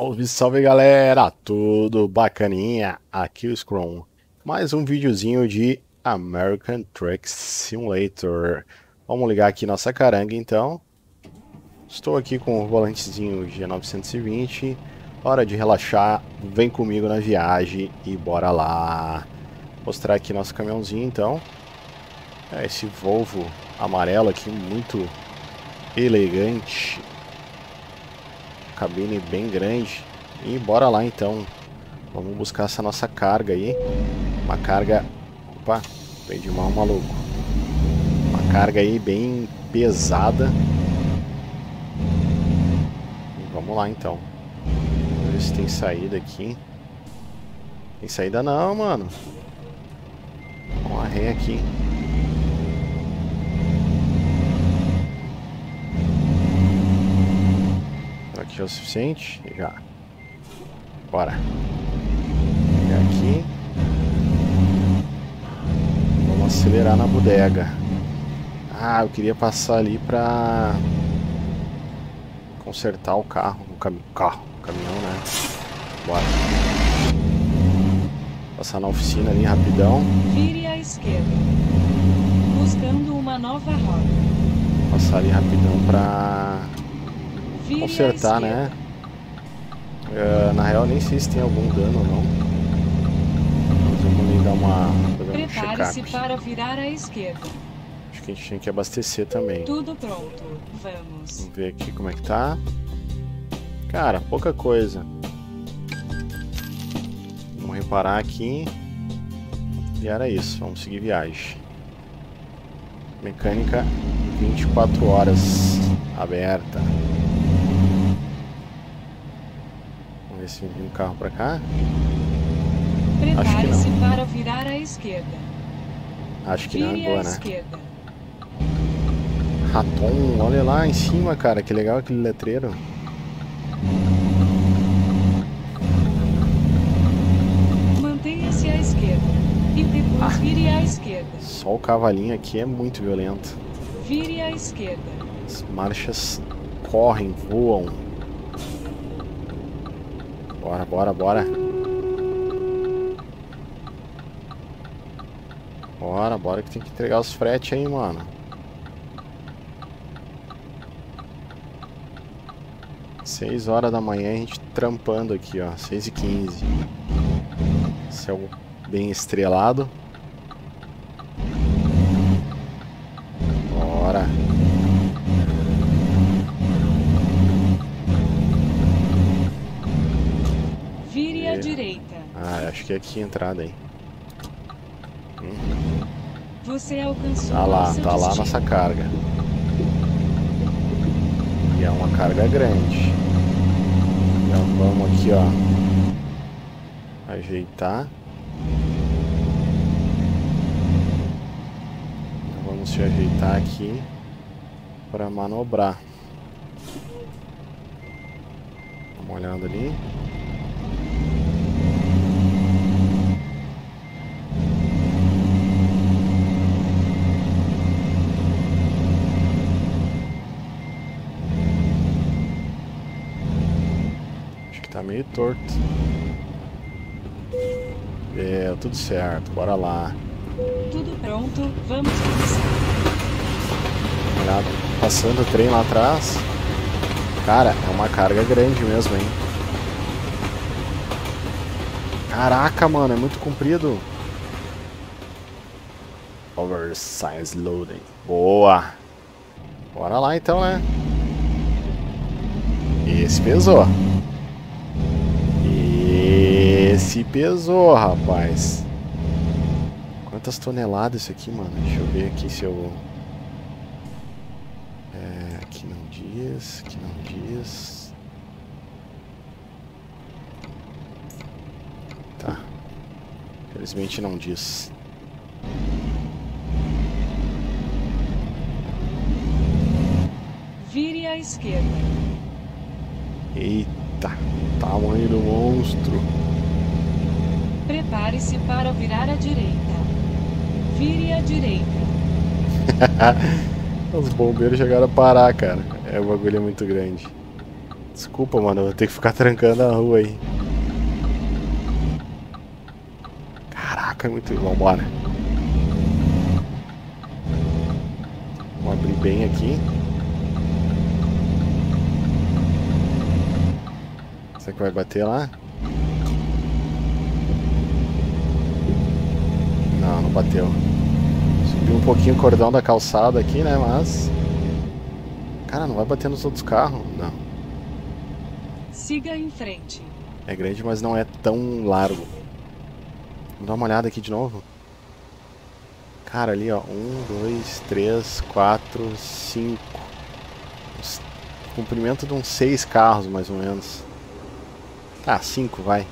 Salve, salve galera, tudo bacaninha? Aqui o Scrum, mais um videozinho de American Truck Simulator. Vamos ligar aqui nossa caranga então. Estou aqui com o volantezinho G920, hora de relaxar, vem comigo na viagem e bora lá. Mostrar aqui nosso caminhãozinho então, esse Volvo amarelo aqui, muito elegante. Cabine bem grande. E bora lá então. Vamos buscar essa nossa carga aí. Uma carga... Opa, veio de mão, maluco. Uma carga aí bem pesada. E vamos lá então. Vamos ver se tem saída aqui. Tem saída não, mano. Vamos arrear aqui. Aqui é o suficiente? Já. Bora. E aqui. Vamos acelerar na bodega. Ah, eu queria passar ali pra consertar o carro. O caminhão, né? Bora. Passar na oficina ali rapidão. Vire à esquerda. Buscando uma nova rota. Passar ali rapidão pra consertar, né? Na real, nem sei se tem algum dano ou não. Mas eu vou dar uma checada. Para virar à esquerda. Acho que a gente tinha que abastecer também. Tudo pronto. Vamos ver aqui como é que tá. Cara, pouca coisa. Vamos reparar aqui. E era isso. Vamos seguir viagem. Mecânica 24 horas aberta. Vamos ver se vem um carro pra cá. Prepare-se para virar à esquerda. Acho que não é boa, né? Raton, olha lá em cima, cara. Que legal aquele letreiro. Mantenha-se à esquerda. E depois vire à esquerda. Só o cavalinho aqui é muito violento. Vire à esquerda. As marchas correm, voam. Bora, bora, bora. Bora, bora que tem que entregar os fretes aí, mano. Seis horas da manhã a gente trampando aqui, ó. 6h15. Céu bem estrelado. Bora. Acho que é aqui a entrada aí. Você alcançou. Tá lá a nossa carga. E é uma carga grande. Então vamos aqui, ó. Ajeitar. Então vamos se ajeitar aqui para manobrar. Vamos olhando ali. Tá meio torto. É, tudo certo, bora lá. Tudo pronto, vamos começar. Olha, passando o trem lá atrás. Cara, é uma carga grande mesmo, hein? Caraca, mano, é muito comprido. Oversize loading. Boa! Bora lá então, né? Esse pesou. Esse pesou, rapaz. Quantas toneladas isso aqui, mano? Deixa eu ver aqui se eu... aqui não diz, aqui não diz. Tá. Infelizmente não diz. Vire à esquerda. Eita, tamanho do monstro. Prepare-se para virar à direita. Vire à direita. Os bombeiros chegaram a parar, cara. É, o bagulho é muito grande. Desculpa, mano, eu vou ter que ficar trancando a rua aí. Caraca, é muito... Vambora. Vamos abrir bem aqui. Será que vai bater lá? Não, não bateu. Subiu um pouquinho o cordão da calçada aqui, né, mas... Cara, não vai bater nos outros carros? Não. Siga em frente. É grande, mas não é tão largo. Vamos dar uma olhada aqui de novo. Cara, ali ó, 1, 2, 3, 4, 5. Comprimento de uns 6 carros, mais ou menos. Tá, 5, vai.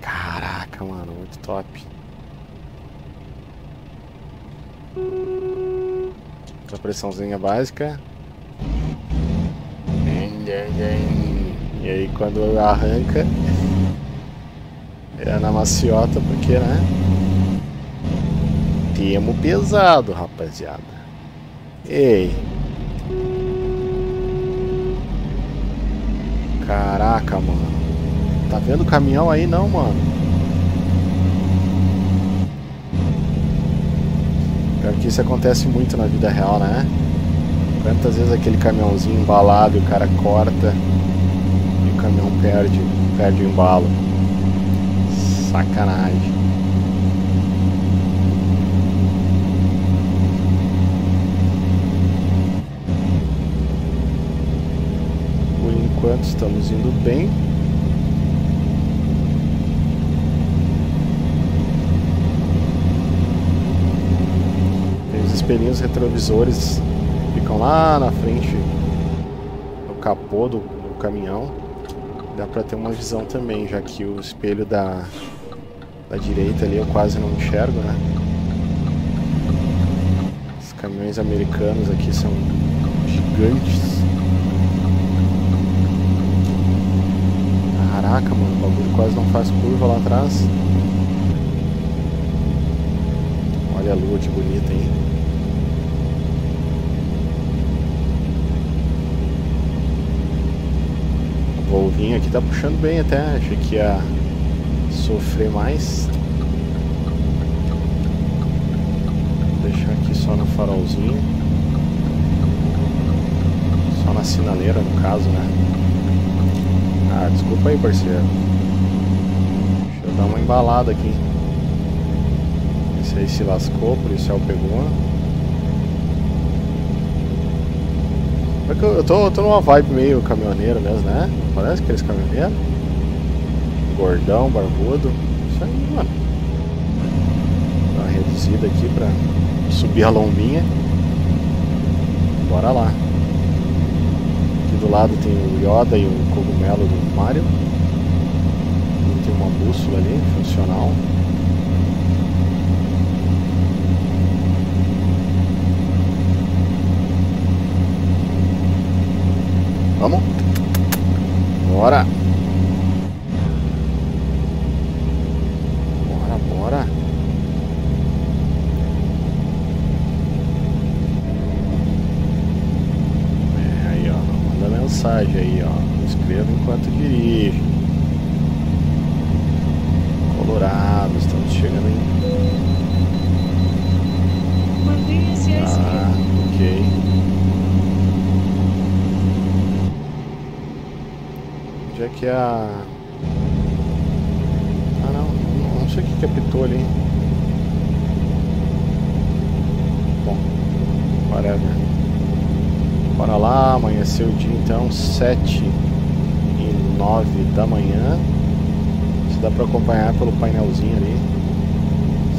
Caraca, mano, muito top. Outra pressãozinha básica. E aí quando arranca é na maciota, porque, né? Temo pesado, rapaziada. Ei. Caraca, mano. Tá vendo o caminhão aí não, mano? Pior que isso acontece muito na vida real, né? Quantas vezes aquele caminhãozinho embalado, o cara corta e o caminhão perde o embalo. Sacanagem. Enquanto estamos indo bem. Tem os espelhinhos retrovisores, ficam lá na frente do capô do caminhão. Dá pra ter uma visão também, já que o espelho da direita ali eu quase não enxergo, né? Os caminhões americanos aqui são gigantes. Caraca, mano, o bagulho quase não faz curva lá atrás. Olha a lua que bonita, hein? O Volvinho aqui tá puxando bem até, achei que ia sofrer mais. Vou deixar aqui só no farolzinho. Só na sinaleira, no caso, né? Ah, desculpa aí, parceiro. Deixa eu dar uma embalada aqui. Esse aí se lascou, o policial pegou. Eu tô numa vibe meio caminhoneiro mesmo, né? Parece aqueles caminhoneiros. Gordão, barbudo. Isso aí, mano. Dá uma reduzida aqui pra subir a lombinha. Bora lá. Do lado tem o Yoda e o cogumelo do Mario. Tem uma bússola ali, funcional. Vamos? Bora! Bora, bora! Mensagem aí, ó, escreva enquanto dirige. Colorado, estamos chegando em... Mantenha-se à esquerda. Ah, ok. Onde é que é a... Ah, não sei o que apitou ali. Bom, whatever. Bora lá, amanheceu o dia então, 7:09 da manhã. Isso dá pra acompanhar pelo painelzinho ali.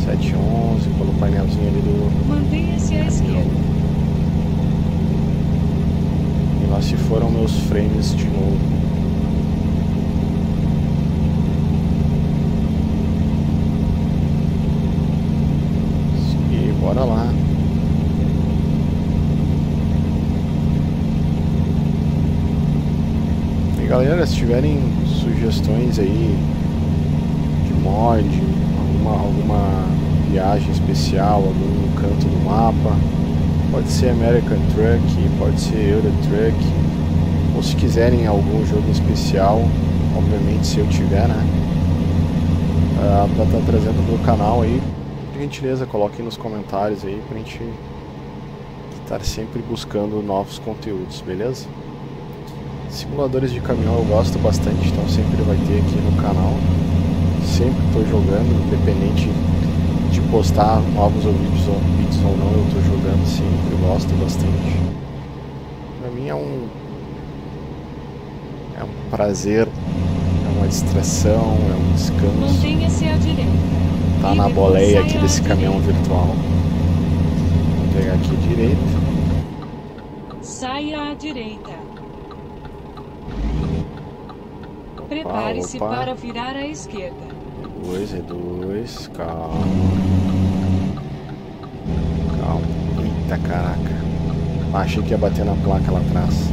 7:11, pelo painelzinho ali do... Mantenha-se à esquerda. E lá se foram meus frames de novo. E bora lá. Galera, se tiverem sugestões aí de mod, alguma viagem especial, algum canto do mapa, pode ser American Truck, pode ser Euro Truck, ou se quiserem algum jogo especial, obviamente se eu tiver, né, pra estar trazendo pro canal aí, por gentileza, coloquem nos comentários aí pra gente estar sempre buscando novos conteúdos, beleza? Simuladores de caminhão eu gosto bastante, então sempre vai ter aqui no canal. Sempre estou jogando, independente de postar novos vídeos ou não, eu estou jogando sempre, eu gosto bastante. Para mim é um prazer, é uma distração, é um descanso. Mantenha-se à direita. Tá na boleia aqui desse caminhão virtual. Vou pegar aqui à direita. Saia à direita. Prepare-se para virar à esquerda. É dois, calma. Calma. Eita, caraca. Achei que ia bater na placa lá atrás.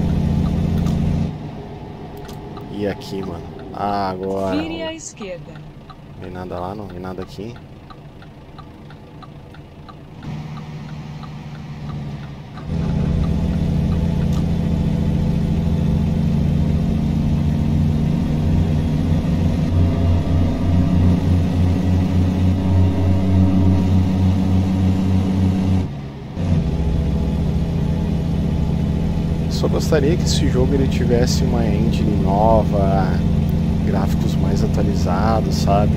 E aqui, mano. Ah, agora. Vire à esquerda. Não vi nada lá, não vi nada aqui. Só gostaria que esse jogo ele tivesse uma engine nova, gráficos mais atualizados, sabe?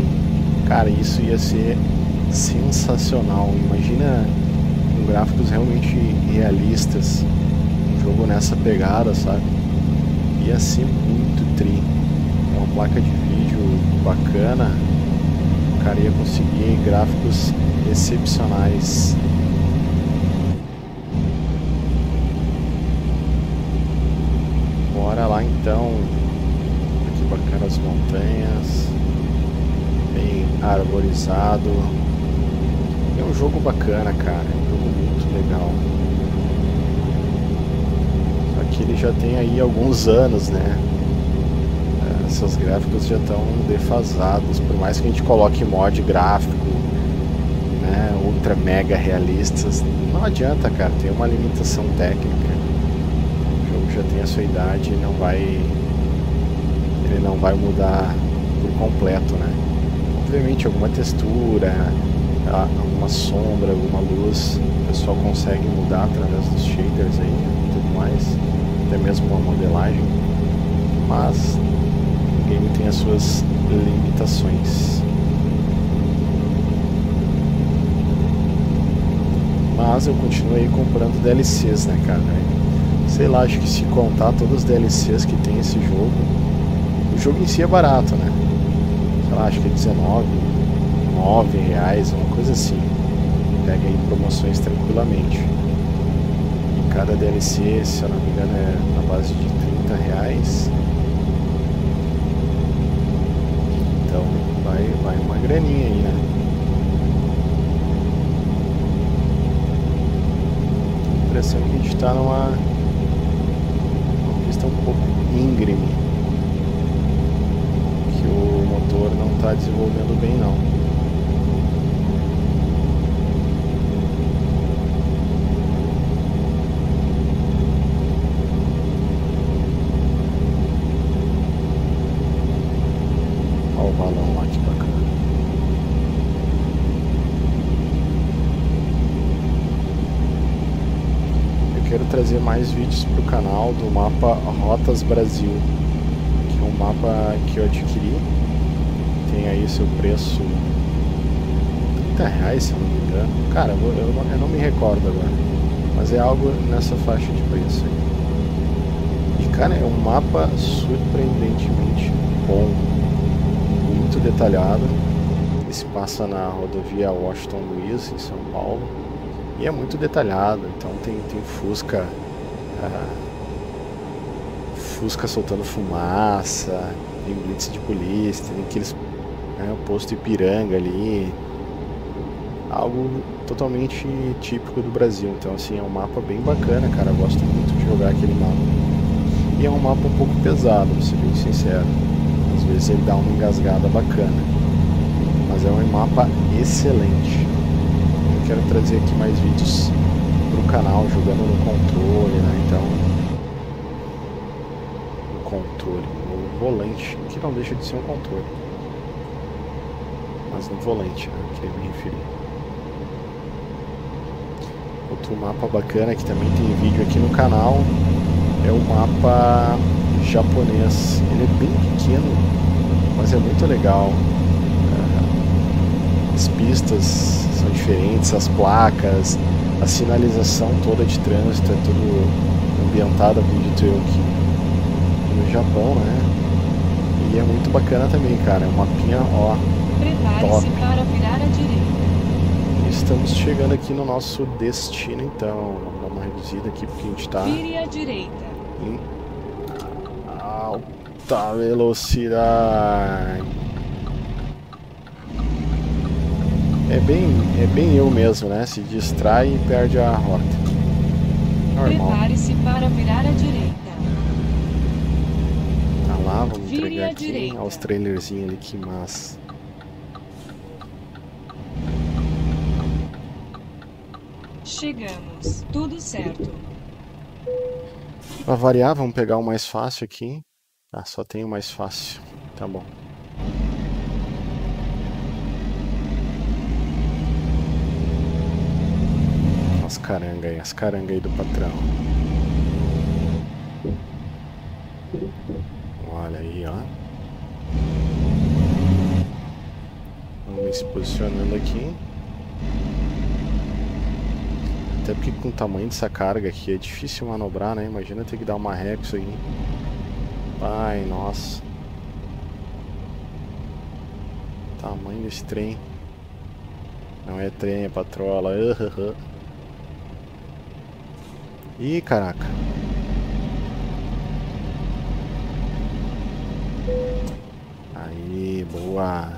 Cara, isso ia ser sensacional. Imagina com gráficos realmente realistas, um jogo nessa pegada, sabe? Ia ser muito tri. É uma placa de vídeo bacana, o cara ia conseguir gráficos excepcionais. Bora lá então, aqui bacana as montanhas, bem arborizado, é um jogo bacana, cara, é um jogo muito legal, só que ele já tem aí alguns anos, né, seus gráficos já estão defasados, por mais que a gente coloque mod gráfico, né, ultra mega realistas, não adianta, cara, tem uma limitação técnica. Já tem a sua idade, ele não vai mudar por completo, né? Obviamente alguma textura, alguma sombra, alguma luz, o pessoal consegue mudar através dos shaders aí, tudo mais, até mesmo uma modelagem, mas o game tem as suas limitações. Mas eu continuei comprando DLCs, né, cara? Sei lá, acho que se contar todos os DLCs que tem esse jogo, o jogo em si é barato, né? Sei lá, acho que é R$19,00, uma coisa assim. Pega aí promoções tranquilamente. E cada DLC, se eu não me engano, é na base de R$30,00. Então vai uma graninha aí, né? A impressão é que a gente tá numa... um pouco íngreme, que o motor não está desenvolvendo bem não. Olha o balão lá, que bacana. Quero trazer mais vídeos para o canal do mapa Rotas Brasil, que é um mapa que eu adquiri, tem aí seu preço R$30,00, se eu não me engano, cara, eu não me recordo agora, mas é algo nessa faixa de preço aí. E cara, é um mapa surpreendentemente bom, muito detalhado, ele se passa na rodovia Washington Luiz, em São Paulo. E é muito detalhado, então tem Fusca, Fusca soltando fumaça, tem blitz de polícia, tem aqueles, né, o posto Ipiranga ali, algo totalmente típico do Brasil. Então assim, é um mapa bem bacana, cara, eu gosto muito de jogar aquele mapa. E é um mapa um pouco pesado, pra ser bem sincero, às vezes ele dá uma engasgada bacana, mas é um mapa excelente. Quero trazer aqui mais vídeos pro canal jogando no controle, né? Então controle, no volante, que não deixa de ser um controle, mas no volante, né, eu queria me referir. Outro mapa bacana que também tem vídeo aqui no canal é o mapa japonês. Ele é bem pequeno, mas é muito legal. As pistas são diferentes, as placas, a sinalização toda de trânsito é tudo ambientada, acredito eu, aqui no Japão, né? E é muito bacana também, cara. É um mapinha, ó, top. Para virar à direita. E estamos chegando aqui no nosso destino, então. Vamos dar uma reduzida aqui porque a gente tá vire à direita. Em alta velocidade. É bem eu mesmo, né? Se distrai e perde a rota. Normal. Prepare-se para virar à direita. Tá lá, vamos entregar aqui. Olha os trailerzinhos ali, que massa. Chegamos, tudo certo. Pra variar, vamos pegar o mais fácil aqui. Ah, só tem o mais fácil. Tá bom. As carangas aí do patrão. Olha aí, ó. Vamos se posicionando aqui. Até porque com o tamanho dessa carga aqui é difícil manobrar, né? Imagina ter que dar uma ré com isso aí. Ai, nossa. Tamanho desse trem. Não é trem, é patrola. Ih, caraca. Aí, boa.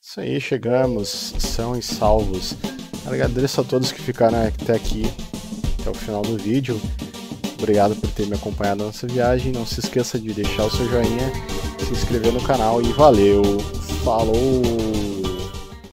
Isso aí, chegamos. São e salvos. Agradeço a todos que ficaram até aqui, até o final do vídeo. Obrigado por ter me acompanhado nessa viagem. Não se esqueça de deixar o seu joinha, se inscrever no canal e valeu. Falou!